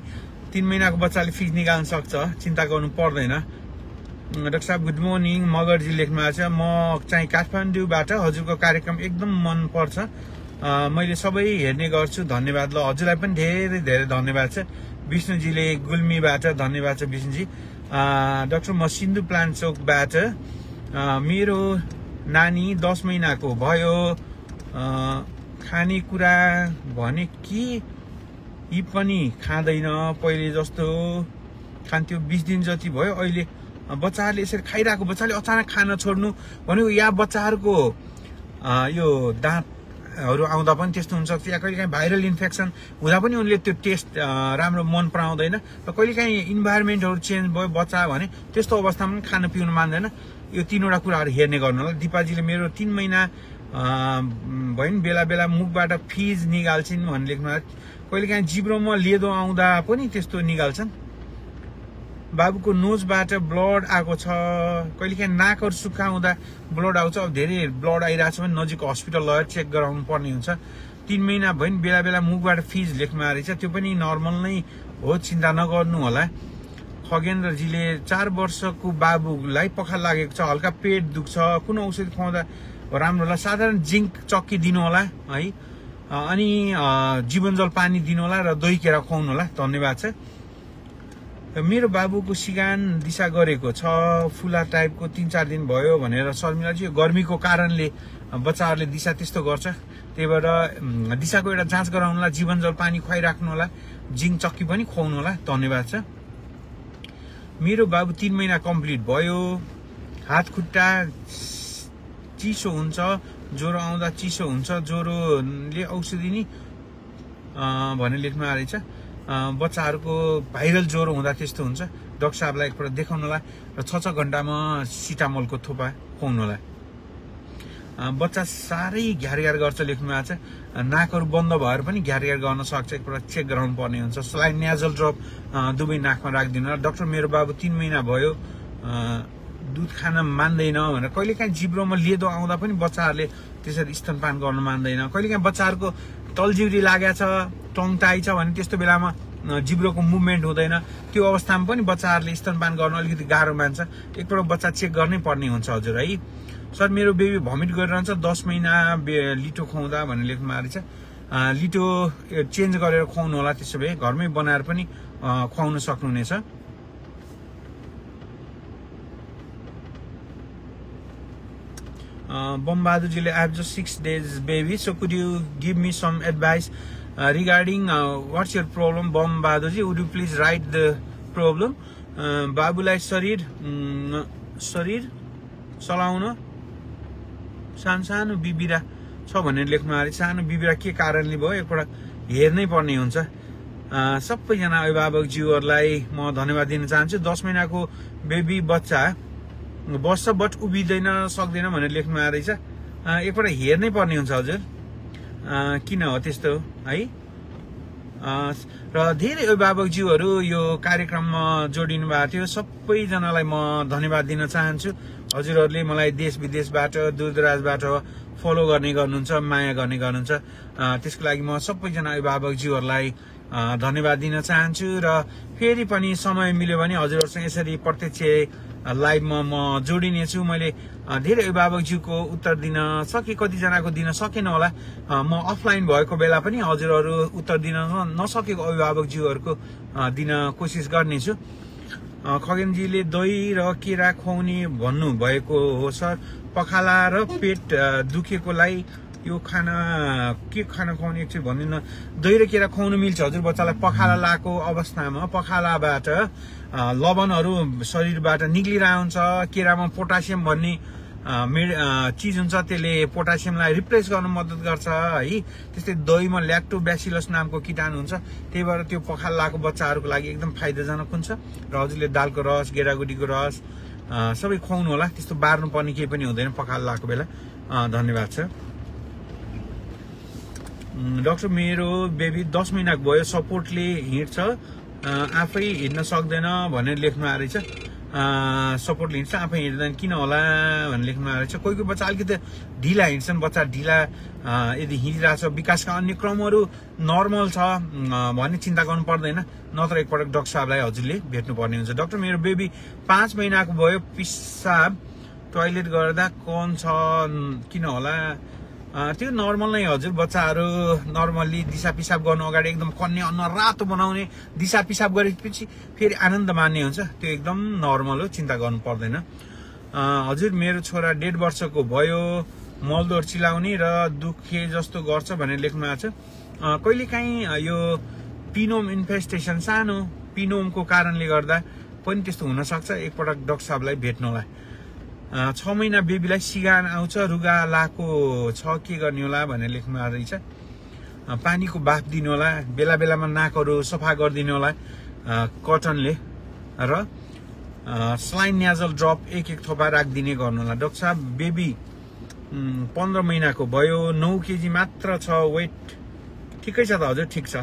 तीन महिनाको बच्चाले फिज निकाल्न सक्छ, चिन्ता गर्नु पर्दैन। डाक्टर साहब गुड मर्निङ, मगरजी लेख्नु भएको छ। म चाहिँ काठमाडौँबाट, हजुरको कार्यक्रम एकदम मनपर्छ, मैले सबै हेर्ने गर्छु, धन्यवाद। ल हजुरलाई पनि धेरै धेरै धन्यवाद छ। विष्णुजीले गुल्मीबाट धन्यवाद छ विष्णुजी। डाक्टर म सिन्धु प्लान्ट चोकबाट मेरो नानी दस महिनाको भयो, खानेकुरा भने कि यी पनि खाँदैन, पहिले जस्तो खान्थ्यो, बीस दिन जति भयो। अहिले बच्चाहरूले यसरी खाइरहेको बच्चाले अचानक खान छोड्नु भनेको या बच्चाहरूको यो दाँतहरू आउँदा पनि त्यस्तो हुन सक्छ, या कहिलेकाहीँ भाइरल इन्फेक्सन हुँदा पनि उनले त्यो टेस्ट राम्रो मन पराउँदैन र कहिलेकाहीँ इन्भाइरोमेन्टहरू चेन्ज भयो बच्चा भने त्यस्तो अवस्थामा पनि खान पिउन मान्दैन। यो तीनवटा कुराहरू हेर्ने गर्नु होला। दिपाजीले मेरो तीन महिना भयो नि बेला बेला मुखबाट फिज निकाल्छिन् भन्ने लेख्नु होला। कहिलेकाहीँ जिब्रोमा लेदो आउँदा पनि त्यस्तो निकाल्छन्। बाबुको नोजबाट ब्लड आएको छ, कहिलेकाहीँ नाकहरू सुक्खा हुँदा ब्लड आउँछ। अब धेरै ब्लड आइरहेको छ भने नजिकको हस्पिटल लगेर चेक गराउनु पर्ने हुन्छ। तीन महिना भयो नि बेला बेला मुखबाट फिज लेख्नु आएछ, त्यो पनि नर्मल नै हो, चिन्ता नगर्नु होला। खगेन्द्रजीले चार वर्षको बाबुलाई पखाला लागेको छ, हल्का पेट दुख्छ, कुन औषधि खुवाउँदा राम्रो होला? साधारण जिङ्क चक्की दिनु होला है, अनि जीवनजल पानी दिनु होला र दही केरा खुवाउनु होला। धन्यवाद छ। मेरो बाबुको सिगान दिशा गरेको छ, फुला टाइपको तीन चार दिन भयो भनेर शर्मिलाजी, यो गर्मीको कारणले बच्चाहरूले दिशा त्यस्तो गर्छ, त्यही भएर दिशाको एउटा जाँच गराउनु होला, जीवनजल पानी खुवाइराख्नु होला, जिङ्क चक्की पनि खुवाउनु होला। धन्यवाद छ। मेरो बाबु तीन महिना कम्प्लिट भयो, हात खुट्टा चिसो हुन्छ, ज्वरो आउँदा चिसो हुन्छ, ज्वरोले औषधि नि भनेर लेख्नु आएछ। बच्चाहरूको भाइरल ज्वरो हुँदा त्यस्तो हुन्छ, डाक्टर साहबलाई एकपल्ट देखाउनु होला र छ छ घन्टामा सिटामोलको थोपा खुवाउनु होला। बच्चा साह्रै घ्यारघ्यार गर्छ लेख्नु आएछ, नाकहरू बन्द भएर पनि घ्यारघ्यार गर्न सक्छ, एकपल्ट चेक गराउनु पर्ने हुन्छ। स्लाइन न्याजल ड्रप दुवै नाकमा राखिदिनु होला। डाक्टर मेरो बाबु तीन महिना भयो, दुध खान मान्दैन भनेर कहिलेकाहीँ जिब्रोमा लेदो आउँदा पनि बच्चाहरूले त्यसरी स्तनपान गर्न मान्दैन। कहिलेकाहीँ बच्चाहरूको तलजिब्री लागेको छ, टङटाइ छ भने त्यस्तो बेलामा जिब्रोको मुभमेन्ट हुँदैन, त्यो अवस्थामा पनि बच्चाहरूले स्तनपान गर्न अलिकति गाह्रो मान्छ, एकपल्ट बच्चा चेक गर्नै पर्ने हुन्छ। हजुर है सर, मेरो बेबी भमिट गरिरहन्छ, दस महिना लिटो खुवाउँदा भनेर लेख्नु मारेछ, लिटो चेन्ज गरेर खुवाउनु होला, त्यसो भए घरमै बनाएर पनि खुवाउन सक्नुहुनेछ। बमबहादुरजीले I have just six days baby, so could you give me some advice regarding what's your problem? बमबहादुरजी would you please write the problem. बाबुलाई शरीर शरीर चलाउन सानो सानो बिबिरा छ भनेर लेख्नु आयो। सानो बिबिरा के कारणले भयो एकपल्ट हेर्नै पर्ने हुन्छ। सबैजना अभिभावकज्यूहरूलाई म धन्यवाद दिन चाहन्छु। दस महिनाको बेबी बच्चा बस्छ बट उभिँदैन, सक्दैन भनेर लेख्नु आएर एकपल्ट हेर्नै पर्ने हुन्छ। हजुर किन हो त्यस्तो है? र धेरै अभिभावकज्यूहरू यो कार्यक्रममा जोडिनु भएको थियो, सबैजनालाई म धन्यवाद दिन चाहन्छु। हजुरहरूले मलाई देश विदेशबाट दूरदराजबाट फलो गर्ने गर्नुहुन्छ, माया गर्ने गर्नुहुन्छ, त्यसको लागि म सबैजना अभिभावकज्यूहरूलाई धन्यवाद दिन चाहन्छु। र फेरि पनि समय मिल्यो भने हजुरहरूसँग यसरी प्रत्यक्ष लाइभमा म जोडिनेछु। मैले धेरै अभिभावकज्यूको उत्तर दिन सके, कतिजनाको दिन सकेन होला, म अफलाइन भएको बेला पनि हजुरहरू उत्तर दिन नसकेको अभिभावकज्यूहरूको दिन कोसिस गर्नेछु। खगेनजीले दही र केरा खुवाउने भन्नुभएको हो सर, पखाला र पेट दुखेकोलाई यो खाना के खाना खुवाउने एकछिन भन्दिनँ। दही र केरा खुवाउनु मिल्छ हजुर, बच्चालाई पखाला लागेको अवस्थामा पखालाबाट लवणहरू शरीरबाट निक्लिरहेको हुन्छ, केरामा पोटासियम भन्ने चिज हुन्छ, त्यसले पोटासियमलाई रिप्लेस गर्न मद्दत गर्छ है। त्यस्तै दहीमा ल्याक्टोब्यासिलस नामको कीटाणु हुन्छ, त्यही भएर त्यो पखाला लागेको बच्चाहरूको लागि एकदम फाइदाजनक हुन्छ। र हजुरले दालको रस, गेडागुडीको रस सबै खुवाउनु होला, त्यस्तो बार्नुपर्ने केही पनि हुँदैन पखाला लागेको बेला। धन्यवाद छ। डाक्टर मेरो बेबी दस महिनाको भयो, सपोर्टले हिँड्छ, आफै हिँड्न सक्दैन भनेर लेख्नु आएर सपोर्टले हिँड्छ आफै हिँड्दैन किन होला भनेर लेख्नु आएर कोही कोही बच्चा अलिकति ढिला हिँड्छन्। बच्चा ढिला यदि हिँडिरहेछ, विकासका अन्य क्रमहरू नर्मल छ भन्ने चिन्ता गर्नु पर्दैन, नत्र एकपटक डाक्टर साहबलाई हजुरले भेट्नुपर्ने हुन्छ। डाक्टर मेरो बेबी पाँच महिनाको भयो, पिसाब टोयलेट गर्दा कौन छ किन होला? त्यो नर्मल नै हजुर। बच्चाहरु नर्मल्ली दिशा पिसाब गर्न अगाडि एकदम कन्ने अन्न रातो बनाउने, दिशा पिसाब गरेपछि फेरि आनन्द मान्ने हुन्छ, त्यो एकदम नर्मल हो, चिन्ता गर्नु पर्दैन हजुर। मेरो छोरा डेढ वर्षको भयो, मलदोर चिलाउने र दुखे जस्तो गर्छ भनेर लेख्नु आछ। कहिलेकाहीँ यो पिनोम इन्फेस्टेसन सानो पिनोमको कारणले गर्दा पनि त्यस्तो हुन सक्छ। एकपटक डाक्टर साहबलाई भेट्नु होला। छ महिना बेबीलाई सिगान आउँछ, रुगा लाको छ, के गर्ने होला भनेर लेख्नु आइरहेछ। पानीको बाफ दिनु होला, बेला बेलामा नाकहरू सफा गरिदिनु होला कटनले, र स्लाइन न्याजल ड्रप एक एक थोपा राखिदिने गर्नु होला। डाक्टर साहब बेबी पन्ध्र महिनाको भयो, नौ केजी मात्र छ वेट, ठिकै छ त हजुर, ठिक छ।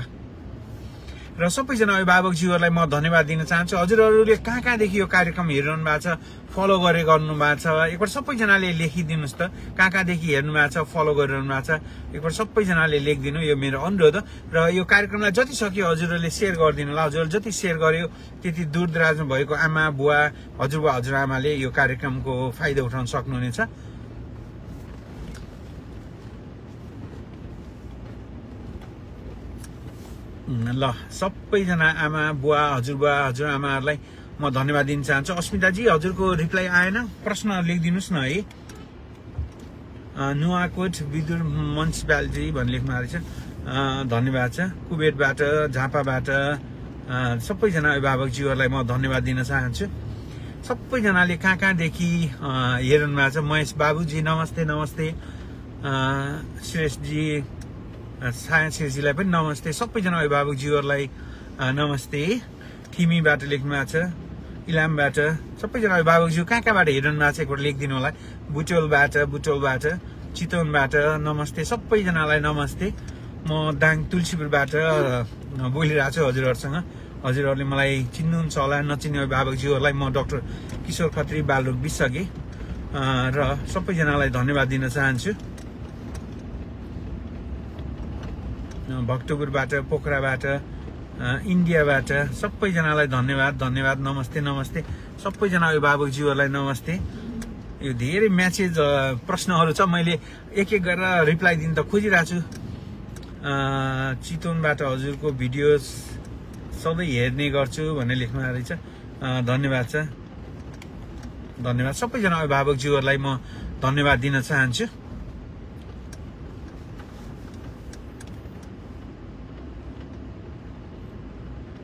र सबैजना अभिभावकज्यूहरूलाई म धन्यवाद दिन चाहन्छु। हजुरहरूले कहाँ कहाँदेखि यो कार्यक्रम हेरिरहनु भएको छ, फलो गरे गर्नु भएको छ, एकपल्ट सबैजनाले लेखिदिनुहोस् त, कहाँ कहाँदेखि हेर्नु भएको छ, फलो गरिरहनु भएको छ, एकपल्ट सबैजनाले लेखिदिनु, यो मेरो अनुरोध हो। र यो कार्यक्रमलाई जति सक्यो हजुरहरूले सेयर गरिदिनु होला। हजुरहरूले जति सेयर गर्यो त्यति दूरदराजमा भएको आमा बुवा हजुरबुवा हजुरआमाले यो कार्यक्रमको फाइदा उठाउन सक्नुहुनेछ। ल सबैजना आमा बुवा हजुरबुवा हजुरआमाहरूलाई म धन्यवाद दिन चाहन्छु। अस्मिताजी हजुरको रिप्लाई आएन, प्रश्न लेखिदिनुहोस् न है। नुवाकोट विदुर म्युनिसिपालिटी भन्ने लेख्नु आएको छ, धन्यवाद छ। कुवेतबाट, झापाबाट सबैजना अभिभावकज्यूहरूलाई म धन्यवाद दिन चाहन्छु। सबैजनाले कहाँ कहाँदेखि हेर्नु भएको छ। महेश बाबुजी नमस्ते, नमस्ते श्रेष्ठजी, सायन्सेजीलाई पनि नमस्ते, सबैजना अभिभावकज्यूहरूलाई नमस्ते। तिमीबाट लेख्नु भएको छ, इलामबाट सबैजना अभिभावकज्यू कहाँ कहाँबाट हेर्नु भएको छ एकपल्ट लेखिदिनु होला। बुटोलबाट, बुटोलबाट चितवनबाट नमस्ते, सबैजनालाई नमस्ते। म दाङ तुलसीपुरबाट बोलिरहेको छु हजुरहरूसँग, हजुरहरूले मलाई चिन्नुहुन्छ होला, नचिन्ने अभिभावकज्यूहरूलाई म डाक्टर किशोर खत्री बालरोग विशेषज्ञ र सबैजनालाई धन्यवाद दिन चाहन्छु। भक्तपुरबाट, पोखराबाट, इन्डियाबाट सबैजनालाई धन्यवाद, धन्यवाद, नमस्ते, नमस्ते। सबैजना अभिभावकज्यूहरूलाई नमस्ते। यो धेरै म्यासेज प्रश्नहरू छ, मैले एक एक गरेर रिप्लाई दिन त खोजिरहेको छु। चितवनबाट हजुरको भिडियो सधैँ हेर्ने गर्छु भनेर लेख्नु आएको रहेछ, धन्यवाद छ, धन्यवाद। सबैजना अभिभावकज्यूहरूलाई म धन्यवाद दिन चाहन्छु।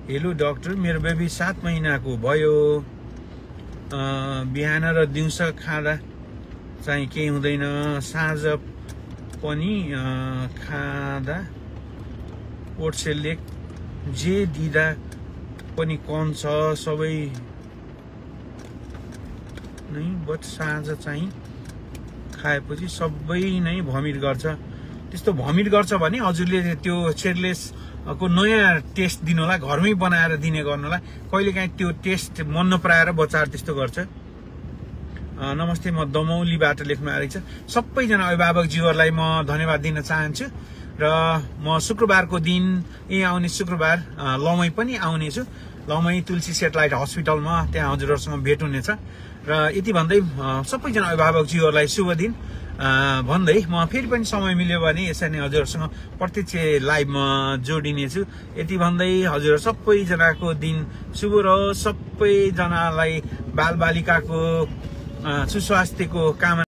हेलो डाक्टर, मेरो बेबी सात महिनाको भयो, बिहान र दिउँसो खाँदा चाहिँ केही हुँदैन, साँझ पनि खाँदा ओट्सले जे दिँदा पनि कम छ सबै नै, बट साँझ चाहिँ खाएपछि सबै नै भमिट गर्छ। त्यस्तो भमिट गर्छ भने हजुरले त्यो सेयरलेस को नयाँ टेस्ट दिनु होला, घरमै बनाएर दिने गर्नु होला। कहिलेकाहीँ त्यो टेस्ट मन नपराएर बच्चाहरू त्यस्तो गर्छ। नमस्ते, म दमौलीबाट लेख्नु आएको छ। सबैजना अभिभावकज्यूहरूलाई म धन्यवाद दिन चाहन्छु। र म शुक्रबारको दिन, यही आउने शुक्रबार लमै पनि आउनेछु, लमै तुलसी सेटलाइट हस्पिटलमा, त्यहाँ हजुरहरूसँग भेट हुनेछ। र यति भन्दै सबैजना अभिभावकज्यूहरूलाई शुभ दिन भन्दै म फेरि पनि समय मिल्यो भने यसरी नै हजुरहरूसँग प्रत्यक्ष लाइभमा जोडिनेछु। यति भन्दै हजुर सबैजनाको दिन शुभ रहोस्, सबैजनालाई बालबालिकाको सुस्वास्थ्यको कामना।